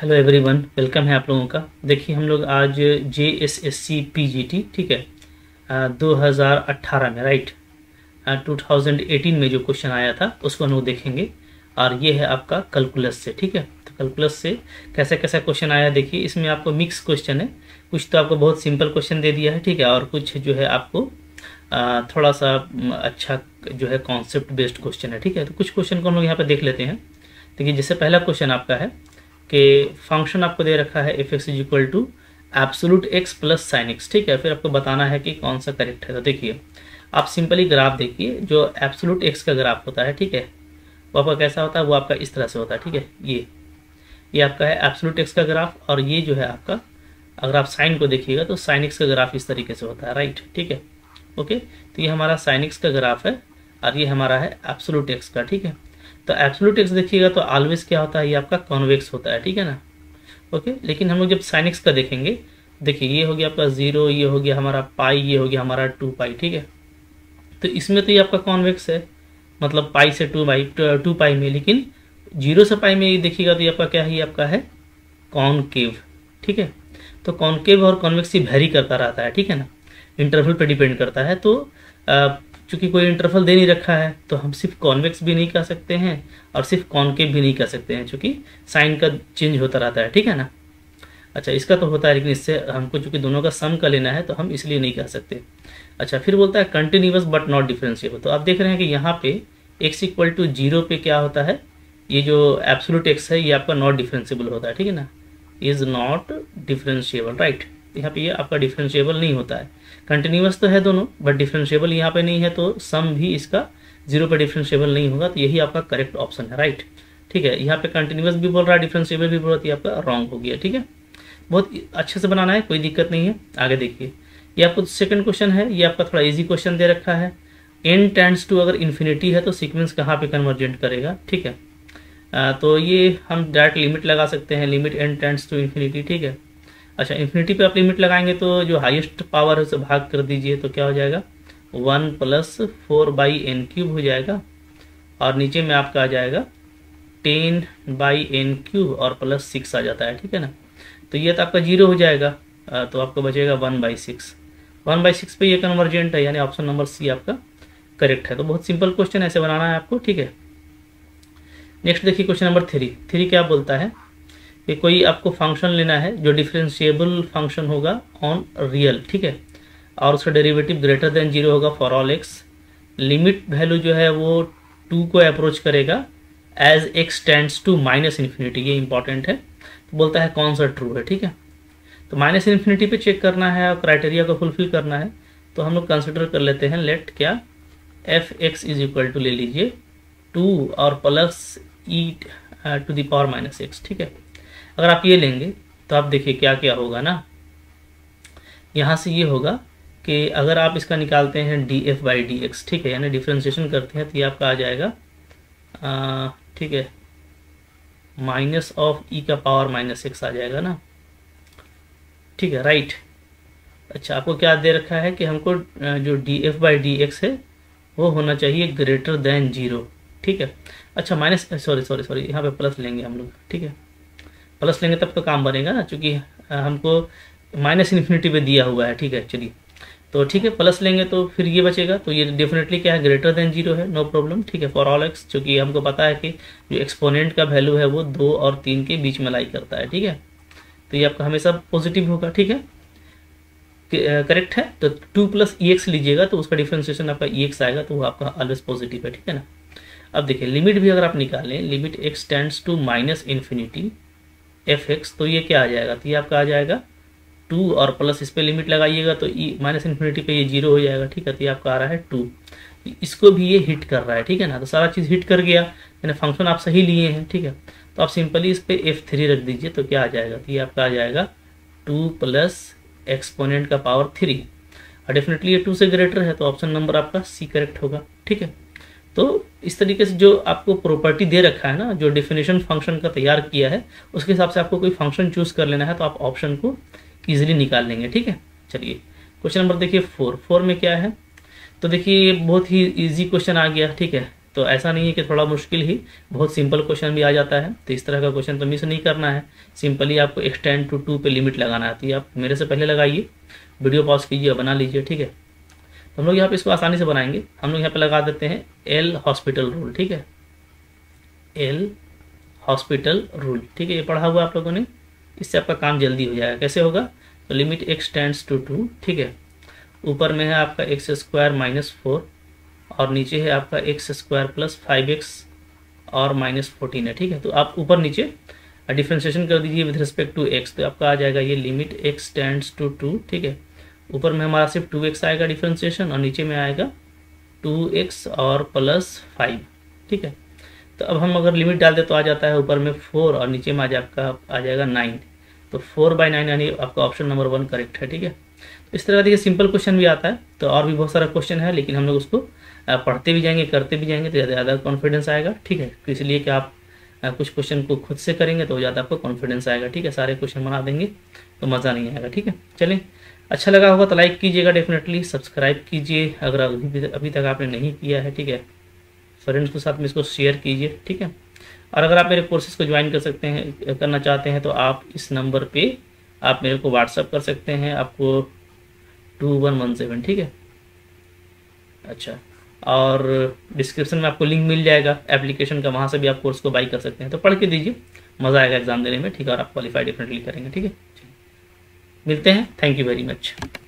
Hello everyone, welcome है आप लोगों का। देखिए हम लोग आज JSSC PGT ठीक है 2018 में राइट 2018 में जो क्वेश्चन आया था उसको हम लोग देखेंगे और ये है आपका कैलकुलस से ठीक है। तो कैलकुलस से कैसा कैसा क्वेश्चन आया देखिए, इसमें आपको मिक्स क्वेश्चन है, कुछ तो आपको बहुत सिंपल क्वेश्चन दे दिया है ठीक है, और कुछ जो है आपको थोड़ा सा अच्छा जो है कॉन्सेप्ट बेस्ड क्वेश्चन है ठीक है। तो कुछ क्वेश्चन को हम लोग यहाँ पर देख लेते हैं। देखिए जैसे पहला क्वेश्चन आपका है कि फंक्शन आपको दे रखा है f(x) = absolute x plus sine x ठीक है, फिर आपको बताना है कि कौन सा करेक्ट है। तो देखिए आप सिंपली ग्राफ देखिए, जो एब्सोल्यूट x का ग्राफ होता है ठीक है वो आपका कैसा होता है, वो आपका इस तरह से होता है ठीक है। ये आपका है एब्सोल्यूट x का ग्राफ, और ये जो है आपका अगर आप साइन को देखिएगा तो साइन एक्स का ग्राफ इस तरीके से होता है राइट ठीक है ओके। तो ये हमारा साइन एक्स का ग्राफ है और ये हमारा है एब्सोल्यूट एक्स का ठीक है। तो एब्सोल्यूट एक्स देखिएगा तो ऑलवेज क्या होता है, ये आपका कॉन्वेक्स होता है ठीक है ना ओके। लेकिन हम लोग जब साइन एक्स का देखेंगे, देखिए ये हो गया आपका 0, ये हो गया हमारा पाई, ये हो गया हमारा 2 पाई ठीक है। तो इसमें तो ये आपका कॉन्वेक्स है, मतलब पाई से 2 पाई में, लेकिन 0 से पाई में ये देखिएगा तो ये आपका क्या है, ये आपका है कॉनकेव ठीक है। तो कॉनकेव और कॉन्वेक्स ये वेरी करता रहता है ठीक है ना, इंटरवल पर डिपेंड करता है। तो चूंकि कोई इंटरवल दे नहीं रखा है तो हम सिर्फ कॉन्वेक्स भी नहीं कह सकते हैं और सिर्फ कॉनकेव भी नहीं कह सकते हैं, चूंकि साइन का चेंज होता रहता है ठीक है ना। अच्छा इसका तो होता है, लेकिन इससे हमको चूंकि दोनों का सम का लेना है तो हम इसलिए नहीं कह सकते। अच्छा फिर बोलता है कंटिन्यूअस बट नॉट डिफरेंशिएबल। तो आप देख रहे हैं कि यहाँ पे x = 0 पे क्या होता है, ये जो एब्सोल्यूट एक्स है ये आपका नॉट डिफरेंशिएबल होता है ठीक है ना, इज नॉट डिफरेंशिएबल राइट। यहाँ पे ये आपका डिफरेंशिएबल नहीं होता है, कंटिन्यूअस तो है दोनों बट डिफरेंशिएबल यहाँ पे नहीं है, तो सम भी इसका 0 पे डिफरेंशिएबल नहीं होगा। तो यही आपका करेक्ट ऑप्शन है राइट ठीक है। यहाँ पे कंटिन्यूअस भी बोल रहा है, डिफरेंशिएबल भी बोल रहा है, आपका रॉन्ग हो गया ठीक है। बहुत अच्छे से बनाना है, कोई दिक्कत नहीं है। आगे देखिए ये आपको सेकंड क्वेश्चन है, ये आपका थोड़ा ईजी क्वेश्चन दे रखा है। एन टेंड्स टू अगर इन्फिनिटी है तो सीक्वेंस कहाँ पे कन्वर्जेंट करेगा ठीक है। तो ये हम डायरेक्ट लिमिट लगा सकते हैं, limit N tends to infinity ठीक है। अच्छा इन्फिनिटी पे आप लिमिट लगाएंगे तो जो हाईएस्ट पावर है उसे भाग कर दीजिए, तो क्या हो जाएगा 1 + 4/n³ हो जाएगा, और नीचे में आपका आ जाएगा 10/n³ और +6 आ जाता है ठीक है ना। तो ये तो आपका 0 हो जाएगा, तो आपको बचेगा 1/6। 1/6 पे ये कन्वर्जेंट है, यानी ऑप्शन नंबर सी आपका करेक्ट है। तो बहुत सिंपल क्वेश्चन ऐसे बनाना है आपको ठीक है। नेक्स्ट देखिए क्वेश्चन नंबर 3 क्या बोलता है कि कोई आपको फंक्शन लेना है जो डिफरेंशिएबल फंक्शन होगा ऑन रियल ठीक है, और उसका डेरिवेटिव > 0 होगा for all x. Limit value जो है वो 2 को अप्रोच करेगा एज x टेंड्स टू -∞, ये इंपॉर्टेंट है। तो बोलता है कौन सा ट्रू है ठीक है। तो -∞ पे चेक करना है और क्राइटेरिया को फुलफिल करना है, तो हम लोग कंसिडर कर लेते हैं लेट क्या f(x) = ले लीजिए 2 और +e⁻⁹ ठीक है। अगर आप ये लेंगे तो आप देखिए क्या होगा ना, यहाँ से ये होगा कि अगर आप इसका निकालते हैं df/dx ठीक है, यानी डिफ्रेंशिएशन करते हैं तो ये आपका आ जाएगा ठीक है -e⁻⁻x आ जाएगा ना ठीक है राइट। अच्छा आपको क्या दे रखा है कि हमको जो df/dx है वो होना चाहिए > 0 ठीक है। अच्छा सॉरी यहाँ पे प्लस लेंगे हम लोग ठीक है, प्लस लेंगे तब तो काम बनेगा ना, चूंकि हमको -∞ पे दिया हुआ है ठीक है। चलिए तो ठीक है प्लस लेंगे तो फिर ये बचेगा, तो ये डेफिनेटली क्या है > 0 है, नो प्रॉब्लम ठीक है फॉर ऑल एक्स, चूंकि हमको पता है कि जो एक्सपोनेंट का वैल्यू है वो 2 और 3 के बीच में लाई करता है ठीक है। तो ये आपका हमेशा पॉजिटिव होगा ठीक है, करेक्ट है। तो 2 + e(x) लीजिएगा तो उसका डिफ्रेंशिएशन आपका e(x) आएगा, तो वो आपका ऑलवेज पॉजिटिव है ठीक है ना। अब देखिए लिमिट भी अगर आप निकालें, limit x tends to -∞ f(x) तो ये क्या आ जाएगा, तो ये आपका आ जाएगा 2 और प्लस इस पे लिमिट लगाइएगा तो -∞ पे ये 0 हो जाएगा ठीक है। तो ये आपका आ रहा है 2, इसको भी ये हिट कर रहा है ठीक है ना। तो सारा चीज़ हिट कर गया, यानी फंक्शन आप सही लिए हैं ठीक है। तो आप सिंपली इस पे f3 रख दीजिए तो क्या आ जाएगा, तो ये आपका आ जाएगा 2 + e⁻³ और डेफिनेटली ये 2 से ग्रेटर है, तो ऑप्शन नंबर आपका सी करेक्ट होगा ठीक है। तो इस तरीके से जो आपको प्रॉपर्टी दे रखा है ना, जो डेफिनेशन फंक्शन का तैयार किया है उसके हिसाब से आपको कोई फंक्शन चूज कर लेना है, तो आप ऑप्शन को इजीली निकाल लेंगे ठीक है। चलिए क्वेश्चन नंबर देखिए 4 में क्या है, तो देखिए बहुत ही इजी क्वेश्चन आ गया ठीक है। तो ऐसा नहीं है कि थोड़ा मुश्किल ही, बहुत सिंपल क्वेश्चन भी आ जाता है। तो इस तरह का क्वेश्चन तो मिस नहीं करना है, सिंपली आपको एक्सटेंड टू 2 पे लिमिट लगाना है। तो ये आप मेरे से पहले लगाइए, वीडियो पॉज कीजिए, बना लीजिए, ठीक है। तो हम लोग यहाँ पे इसको आसानी से बनाएंगे। हम लोग यहाँ पे लगा देते हैं एल हॉस्पिटल रूल, ठीक है, एल हॉस्पिटल रूल, ठीक है, ये पढ़ा हुआ आप लोगों ने, इससे आपका काम जल्दी हो जाएगा। कैसे होगा, तो लिमिट एक्सटेंड्स टू 2, ठीक है, ऊपर में है आपका x² - 4 और नीचे है आपका x² + 5x और -14 है, ठीक है। तो आप ऊपर नीचे डिफ्रेंशिएशन कर दीजिए विद रिस्पेक्ट टू x, तो आपका आ जाएगा ये लिमिट एक्सटेंड्स टू 2, ठीक है। ऊपर में हमारा सिर्फ 2x आएगा डिफ्रेंशिएशन और नीचे में आएगा 2x और +5, ठीक है। तो अब हम अगर लिमिट डाल दे तो आ जाता है ऊपर में 4 और नीचे में आ जाएगा 9, तो 4/9 यानी आपका ऑप्शन नंबर 1 करेक्ट है, ठीक है। तो इस तरह देखिए सिंपल क्वेश्चन भी आता है। तो और भी बहुत सारा क्वेश्चन है, लेकिन हम लोग उसको पढ़ते भी जाएंगे, करते भी जाएंगे, तो ज़्यादा कॉन्फिडेंस आएगा, ठीक है। तो इसलिए कि आप कुछ क्वेश्चन को खुद से करेंगे तो ज़्यादा आपको कॉन्फिडेंस आएगा, ठीक है। सारे क्वेश्चन बना देंगे तो मज़ा नहीं आएगा, ठीक है। चलें, अच्छा लगा होगा तो लाइक कीजिएगा, डेफिनेटली सब्सक्राइब कीजिए अगर अभी तक आपने नहीं किया है, ठीक है। फ्रेंड्स के साथ में इसको शेयर कीजिए, ठीक है। और अगर आप मेरे कोर्सेज को ज्वाइन करना चाहते हैं तो आप इस नंबर पे आप मेरे को व्हाट्सअप कर सकते हैं, आपको 2117, ठीक है। अच्छा, और डिस्क्रिप्शन में आपको लिंक मिल जाएगा एप्लीकेशन का, वहाँ से भी आप कोर्स को बाई कर सकते हैं। तो पढ़ के दीजिए, मज़ा आएगा एग्जाम देने में, ठीक है, और आप क्वालिफाई डेफिनेटली करेंगे, ठीक है। मिलते हैं, थैंक यू वेरी मच।